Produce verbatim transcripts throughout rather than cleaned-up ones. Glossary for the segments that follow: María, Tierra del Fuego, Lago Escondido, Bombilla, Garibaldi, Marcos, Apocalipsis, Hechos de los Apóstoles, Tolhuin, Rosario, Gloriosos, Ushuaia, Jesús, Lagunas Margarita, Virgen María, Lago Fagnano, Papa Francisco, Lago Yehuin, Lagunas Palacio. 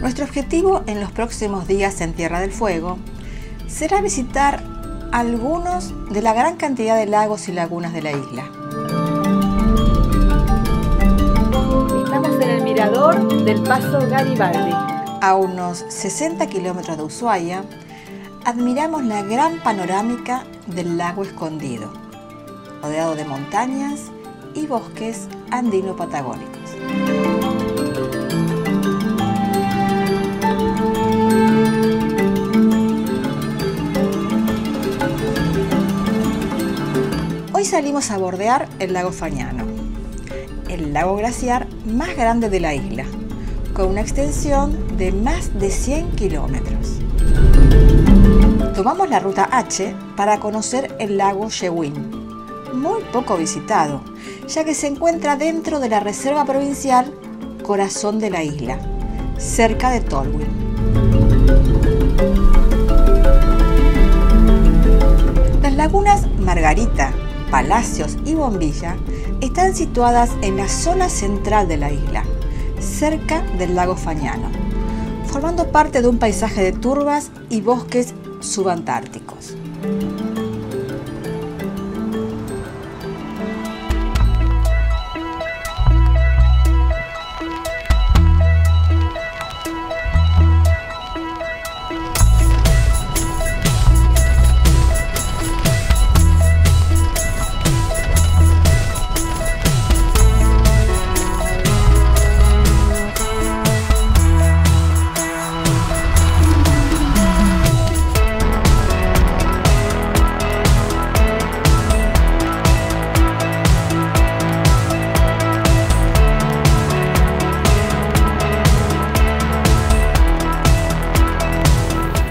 Nuestro objetivo en los próximos días en Tierra del Fuego será visitar algunos de la gran cantidad de lagos y lagunas de la isla. Estamos en el mirador del Paso Garibaldi. A unos sesenta kilómetros de Ushuaia, admiramos la gran panorámica del Lago Escondido, rodeado de montañas y bosques andino-patagónicos. Hoy salimos a bordear el lago Fagnano, el lago glaciar más grande de la isla, con una extensión de más de cien kilómetros. Tomamos la ruta H para conocer el lago Yehuin, muy poco visitado, ya que se encuentra dentro de la reserva provincial Corazón de la Isla, cerca de Tolhuin. Las lagunas Margarita, Palacios y Bombilla están situadas en la zona central de la isla, cerca del lago Fagnano, formando parte de un paisaje de turbas y bosques subantárticos.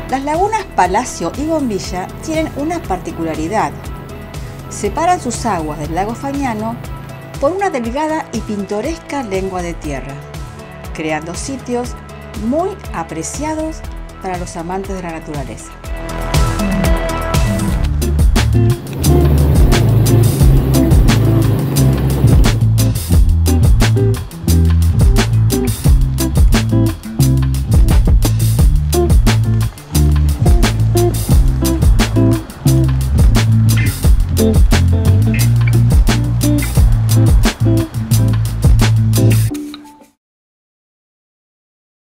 Las lagunas Palacio y Bombilla tienen una particularidad. Separan sus aguas del lago Fagnano por una delgada y pintoresca lengua de tierra, creando sitios muy apreciados para los amantes de la naturaleza.